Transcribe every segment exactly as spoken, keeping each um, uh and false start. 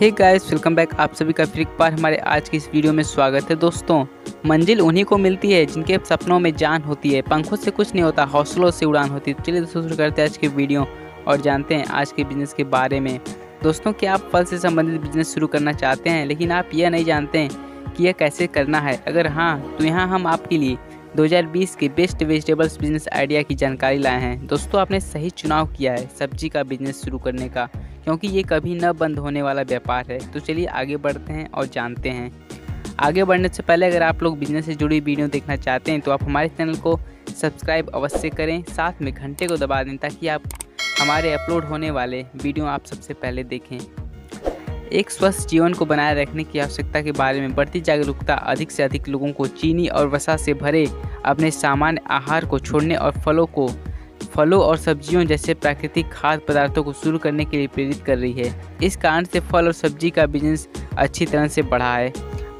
Hey guys welcome back, आप सभी का फिर एक बार हमारे आज की इस वीडियो में स्वागत है। दोस्तों, मंजिल उन्हीं को मिलती है जिनके सपनों में जान होती है। पंखों से कुछ नहीं होता, हौसलों से उड़ान होती है। चलिए दोस्तों, शुरू करते हैं आज की वीडियो और जानते हैं आज के बिजनेस के बारे में। दोस्तों, क्या आप फल से संबंधित बिजनेस शुरू करना चाहते हैं लेकिन आप यह नहीं जानते हैं कि यह कैसे करना है? अगर हाँ, तो यहाँ हम आपके लिए दो हज़ार बीस के बेस्ट वेजिटेबल्स बिजनेस आइडिया की जानकारी लाए हैं। दोस्तों, आपने सही चुनाव किया है सब्जी का बिजनेस शुरू करने का, क्योंकि ये कभी न बंद होने वाला व्यापार है। तो चलिए आगे बढ़ते हैं और जानते हैं। आगे बढ़ने से पहले अगर आप लोग बिजनेस से जुड़ी वीडियो देखना चाहते हैं तो आप हमारे चैनल को सब्सक्राइब अवश्य करें, साथ में घंटे को दबा दें ताकि आप हमारे अपलोड होने वाले वीडियो आप सबसे पहले देखें। एक स्वस्थ जीवन को बनाए रखने की आवश्यकता के बारे में बढ़ती जागरूकता अधिक से अधिक लोगों को चीनी और वसा से भरे अपने सामान्य आहार को छोड़ने और फलों को फलों और सब्जियों जैसे प्राकृतिक खाद्य पदार्थों को शुरू करने के लिए प्रेरित कर रही है। इस कारण से फल और सब्जी का बिजनेस अच्छी तरह से बढ़ा है।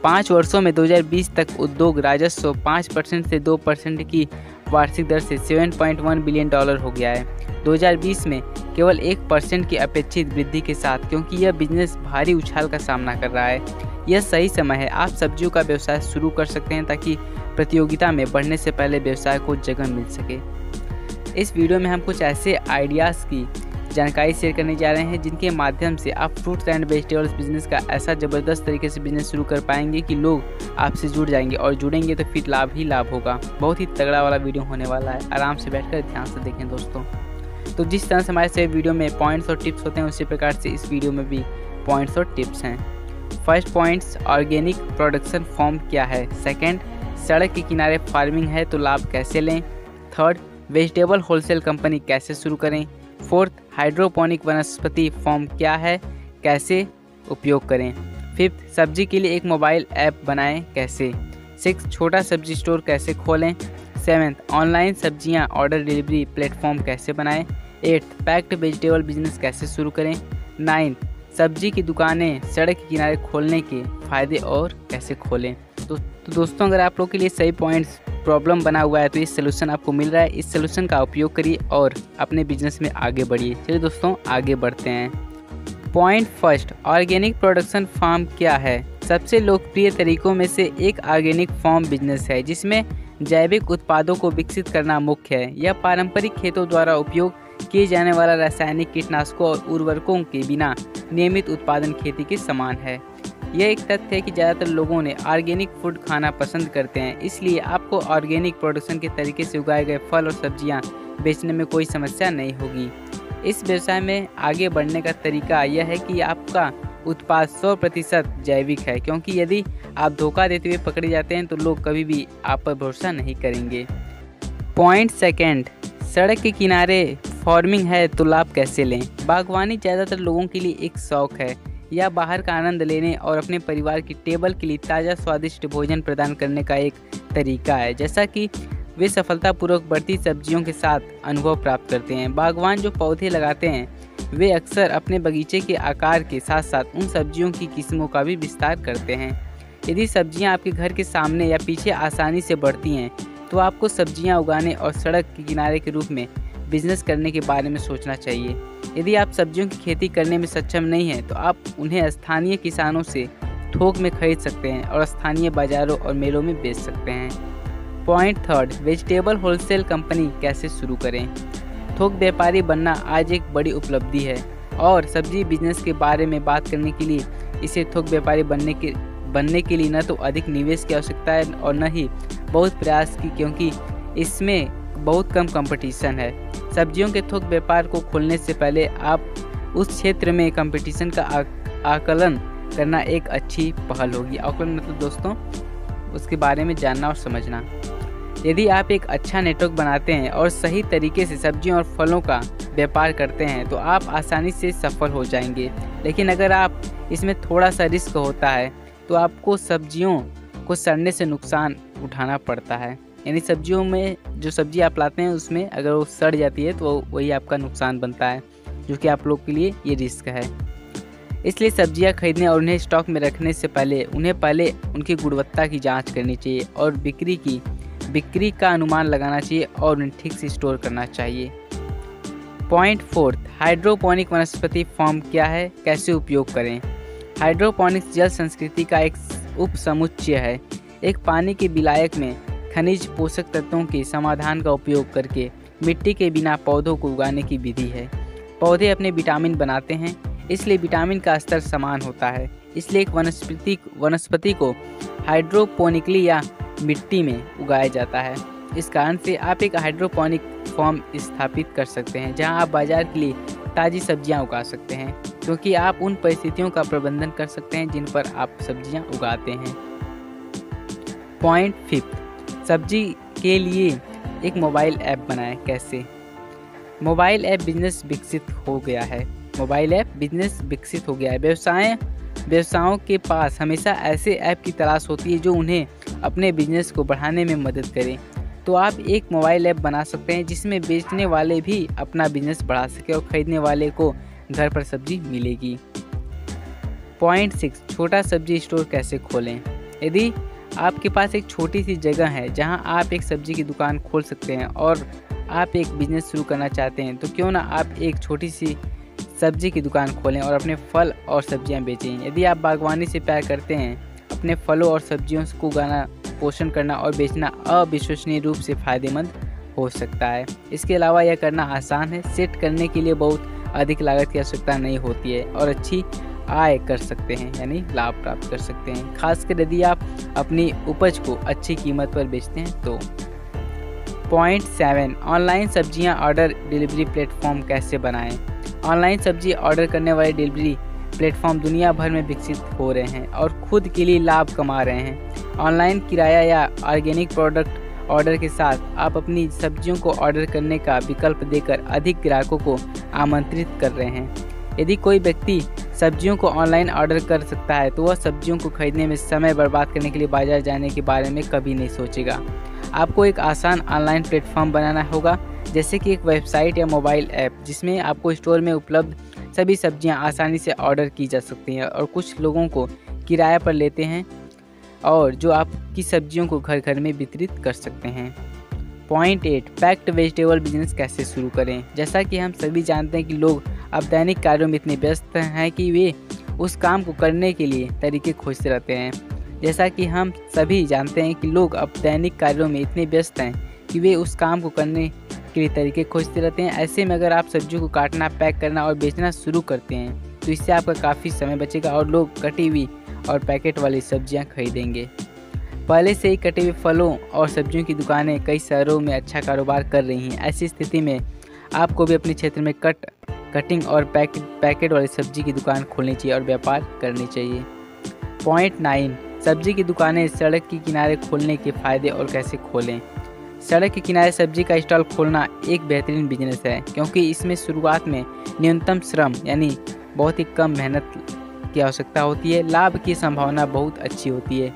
पाँच वर्षों में दो हज़ार बीस तक उद्योग राजस्व पाँच परसेंट से दो परसेंट की वार्षिक दर से seven point one billion dollar हो गया है। दो हज़ार बीस में केवल एक परसेंट की अपेक्षित वृद्धि के साथ, क्योंकि यह बिजनेस भारी उछाल का सामना कर रहा है। यह सही समय है। आप सब्जियों का व्यवसाय शुरू कर सकते हैं ताकि प्रतियोगिता में बढ़ने से पहले व्यवसाय को जगह मिल सके। इस वीडियो में हम कुछ ऐसे आइडियाज़ की जानकारी शेयर करने जा रहे हैं जिनके माध्यम से आप फ्रूट्स एंड वेजिटेबल्स बिजनेस का ऐसा ज़बरदस्त तरीके से बिजनेस शुरू कर पाएंगे कि लोग आपसे जुड़ जाएंगे, और जुड़ेंगे तो फिर लाभ ही लाभ होगा। बहुत ही तगड़ा वाला वीडियो होने वाला है, आराम से बैठकर ध्यान से देखें दोस्तों। तो जिस तरह से हमारे से वीडियो में पॉइंट्स और टिप्स होते हैं, उसी प्रकार से इस वीडियो में भी पॉइंट्स और टिप्स हैं। First points, organic production farm क्या है। सेकंड, सड़क के किनारे फार्मिंग है तो लाभ कैसे लें। थर्ड, वेजिटेबल होलसेल कंपनी कैसे शुरू करें। फोर्थ, हाइड्रोपोनिक वनस्पति फॉर्म क्या है, कैसे उपयोग करें। फिफ्थ, सब्जी के लिए एक मोबाइल ऐप बनाएं कैसे। सिक्स्थ, छोटा सब्जी स्टोर कैसे खोलें। सेवन्थ, ऑनलाइन सब्जियां ऑर्डर डिलीवरी प्लेटफॉर्म कैसे बनाएं। एट्थ, पैक्ड वेजिटेबल बिजनेस कैसे शुरू करें। नाइन्थ, सब्जी की दुकानें सड़क के किनारे खोलने के फ़ायदे और कैसे खोलें। तो, तो दोस्तों, अगर आप लोग के लिए सही पॉइंट्स प्रॉब्लम बना हुआ है तो ये सलूशन आपको मिल रहा है। इस सलूशन का उपयोग करिए और अपने बिजनेस में आगे बढ़िए। चलिए दोस्तों, आगे बढ़ते हैं। Point first, organic production farm क्या है। सबसे लोकप्रिय तरीकों में से एक ऑर्गेनिक फार्म बिजनेस है, जिसमें जैविक उत्पादों को विकसित करना मुख्य है। यह पारंपरिक खेतों द्वारा उपयोग किए जाने वाला रासायनिक कीटनाशकों और उर्वरकों के बिना नियमित उत्पादन खेती के समान है। यह एक तथ्य है कि ज़्यादातर लोगों ने ऑर्गेनिक फूड खाना पसंद करते हैं, इसलिए आपको ऑर्गेनिक प्रोडक्शन के तरीके से उगाए गए फल और सब्जियां बेचने में कोई समस्या नहीं होगी। इस व्यवसाय में आगे बढ़ने का तरीका यह है कि आपका उत्पाद सौ प्रतिशत जैविक है, क्योंकि यदि आप धोखा देते हुए पकड़े जाते हैं तो लोग कभी भी आप पर भरोसा नहीं करेंगे। पॉइंट सेकेंड, सड़क के किनारे फार्मिंग है तो लाभ कैसे लें। बागवानी ज़्यादातर लोगों के लिए एक शौक है या बाहर का आनंद लेने और अपने परिवार की टेबल के लिए ताज़ा स्वादिष्ट भोजन प्रदान करने का एक तरीका है। जैसा कि वे सफलतापूर्वक बढ़ती सब्जियों के साथ अनुभव प्राप्त करते हैं, बागवान जो पौधे लगाते हैं वे अक्सर अपने बगीचे के आकार के साथ साथ उन सब्जियों की किस्मों का भी विस्तार करते हैं। यदि सब्जियां आपके घर के सामने या पीछे आसानी से बढ़ती हैं तो आपको सब्जियां उगाने और सड़क के किनारे के रूप में बिजनेस करने के बारे में सोचना चाहिए। यदि आप सब्जियों की खेती करने में सक्षम नहीं हैं तो आप उन्हें स्थानीय किसानों से थोक में खरीद सकते हैं और स्थानीय बाज़ारों और मेलों में बेच सकते हैं। Point third, vegetable wholesale company कैसे शुरू करें। थोक व्यापारी बनना आज एक बड़ी उपलब्धि है, और सब्जी बिजनेस के बारे में बात करने के लिए इसे थोक व्यापारी बनने के बनने के लिए न तो अधिक निवेश की आवश्यकता है और न ही बहुत प्रयास की, क्योंकि इसमें बहुत कम कंपटीशन है। सब्जियों के थोक व्यापार को खोलने से पहले आप उस क्षेत्र में कंपटीशन का आकलन करना एक अच्छी पहल होगी। आकलन मतलब दोस्तों उसके बारे में जानना और समझना। यदि आप एक अच्छा नेटवर्क बनाते हैं और सही तरीके से सब्जियों और फलों का व्यापार करते हैं तो आप आसानी से सफल हो जाएंगे, लेकिन अगर आप इसमें थोड़ा सा रिस्क होता है तो आपको सब्जियों को सड़ने से नुकसान उठाना पड़ता है। यानी सब्जियों में जो सब्जी आप लाते हैं उसमें अगर वो सड़ जाती है तो वही आपका नुकसान बनता है, जो कि आप लोग के लिए ये रिस्क है। इसलिए सब्जियां खरीदने और उन्हें स्टॉक में रखने से पहले उन्हें पहले उनकी गुणवत्ता की जांच करनी चाहिए और बिक्री की बिक्री का अनुमान लगाना चाहिए और उन्हें ठीक से स्टोर करना चाहिए। पॉइंट फोर्थ, हाइड्रोपोनिक वनस्पति फॉर्म क्या है, कैसे उपयोग करें। हाइड्रोपोनिक्स जल संस्कृति का एक उपसमुच्चय है, एक पानी के विलायक में खनिज पोषक तत्वों के समाधान का उपयोग करके मिट्टी के बिना पौधों को उगाने की विधि है। पौधे अपने विटामिन बनाते हैं, इसलिए विटामिन का स्तर समान होता है, इसलिए एक वनस्पति वनस्पति को हाइड्रोपोनिकली या मिट्टी में उगाया जाता है। इस कारण से आप एक हाइड्रोपोनिक फॉर्म स्थापित कर सकते हैं जहां आप बाजार के लिए ताज़ी सब्जियां उगा सकते हैं, क्योंकि आप उन परिस्थितियों का प्रबंधन कर सकते हैं जिन पर आप सब्जियां उगाते हैं। पॉइंट फिफ्थ, सब्जी के लिए एक मोबाइल ऐप बनाएं। कैसे? मोबाइल ऐप बिजनेस विकसित हो गया है मोबाइल ऐप बिजनेस विकसित हो गया है व्यवसाय व्यवसायों के पास हमेशा ऐसे ऐप की तलाश होती है जो उन्हें अपने बिजनेस को बढ़ाने में मदद करें। तो आप एक मोबाइल ऐप बना सकते हैं जिसमें बेचने वाले भी अपना बिजनेस बढ़ा सके और ख़रीदने वाले को घर पर सब्जी मिलेगी। पॉइंट सिक्स, छोटा सब्जी स्टोर कैसे खोलें। यदि आपके पास एक छोटी सी जगह है जहां आप एक सब्जी की दुकान खोल सकते हैं और आप एक बिजनेस शुरू करना चाहते हैं, तो क्यों ना आप एक छोटी सी सब्जी की दुकान खोलें और अपने फल और सब्जियां बेचें। यदि आप बागवानी से प्यार करते हैं, अपने फलों और सब्जियों को उगाना, पोषण करना और बेचना अविश्वसनीय रूप से फ़ायदेमंद हो सकता है। इसके अलावा यह करना आसान है, सेट करने के लिए बहुत अधिक लागत की आवश्यकता नहीं होती है और अच्छी आय कर सकते हैं, यानी लाभ प्राप्त कर सकते हैं, खासकर यदि आप अपनी उपज को अच्छी कीमत पर बेचते हैं तो। पॉइंट सेवन, ऑनलाइन सब्जियां ऑर्डर डिलीवरी प्लेटफॉर्म कैसे बनाएं। ऑनलाइन सब्जी ऑर्डर करने वाले डिलीवरी प्लेटफॉर्म दुनिया भर में विकसित हो रहे हैं और खुद के लिए लाभ कमा रहे हैं। ऑनलाइन किराया या ऑर्गेनिक प्रोडक्ट ऑर्डर के साथ आप अपनी सब्जियों को ऑर्डर करने का विकल्प देकर अधिक ग्राहकों को आमंत्रित कर रहे हैं। यदि कोई व्यक्ति सब्जियों को ऑनलाइन ऑर्डर कर सकता है तो वह सब्जियों को खरीदने में समय बर्बाद करने के लिए बाजार जाने के बारे में कभी नहीं सोचेगा। आपको एक आसान ऑनलाइन प्लेटफॉर्म बनाना होगा, जैसे कि एक वेबसाइट या मोबाइल ऐप, जिसमें आपको स्टोर में उपलब्ध सभी सब्जियां आसानी से ऑर्डर की जा सकती हैं और कुछ लोगों को किराया पर लेते हैं और जो आपकी सब्जियों को घर घर में वितरित कर सकते हैं। Point eight, packed vegetable business कैसे शुरू करें। जैसा कि हम सभी जानते हैं कि लोग अब दैनिक कार्यों में इतने व्यस्त हैं कि वे उस काम को करने के लिए तरीके खोजते रहते हैं। जैसा कि हम सभी जानते हैं कि लोग अब दैनिक कार्यों में इतने व्यस्त हैं कि वे उस काम को करने के लिए तरीके खोजते रहते हैं। ऐसे में अगर आप सब्जियों को काटना, पैक करना और बेचना शुरू करते हैं तो इससे आपका काफ़ी समय बचेगा और लोग कटी हुई और पैकेट वाली सब्जियां खरीदेंगे। पहले से ही कटे हुए फलों और सब्जियों की दुकानें कई शहरों में अच्छा कारोबार कर रही हैं। ऐसी स्थिति में आपको भी अपने क्षेत्र में कट कटिंग और पैक, पैकेट वाली सब्जी की दुकान खोलनी चाहिए और व्यापार करनी चाहिए। पॉइंट नाइन, सब्जी की दुकानें सड़क के किनारे खोलने के फ़ायदे और कैसे खोलें। सड़क के किनारे सब्जी का स्टॉल खोलना एक बेहतरीन बिजनेस है, क्योंकि इसमें शुरुआत में न्यूनतम श्रम यानी बहुत ही कम मेहनत की आवश्यकता होती है। लाभ की संभावना बहुत अच्छी होती है।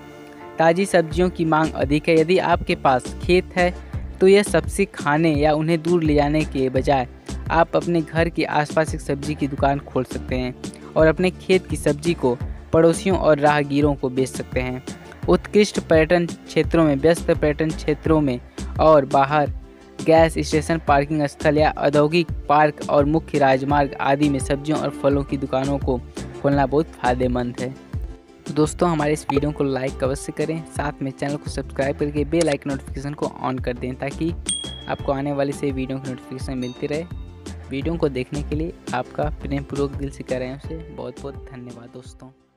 ताज़ी सब्जियों की मांग अधिक है। यदि आपके पास खेत है तो यह सब्जी खाने या उन्हें दूर ले जाने के बजाय आप अपने घर के आसपास एक सब्जी की दुकान खोल सकते हैं और अपने खेत की सब्जी को पड़ोसियों और राहगीरों को बेच सकते हैं। उत्कृष्ट पर्यटन क्षेत्रों में, व्यस्त पर्यटन क्षेत्रों में और बाहर, गैस स्टेशन, पार्किंग स्थल या औद्योगिक पार्क और मुख्य राजमार्ग आदि में सब्जियों और फलों की दुकानों को खोलना बहुत फ़ायदेमंद है। तो दोस्तों, हमारे इस वीडियो को लाइक अवश्य करें, साथ में चैनल को सब्सक्राइब करके बेल आइकन नोटिफिकेशन को ऑन कर दें ताकि आपको आने वाली सभी वीडियो की नोटिफिकेशन मिलती रहे। वीडियो को देखने के लिए आपका प्रेमपूर्वक दिल से कह रहे हैं उसे बहुत बहुत धन्यवाद दोस्तों।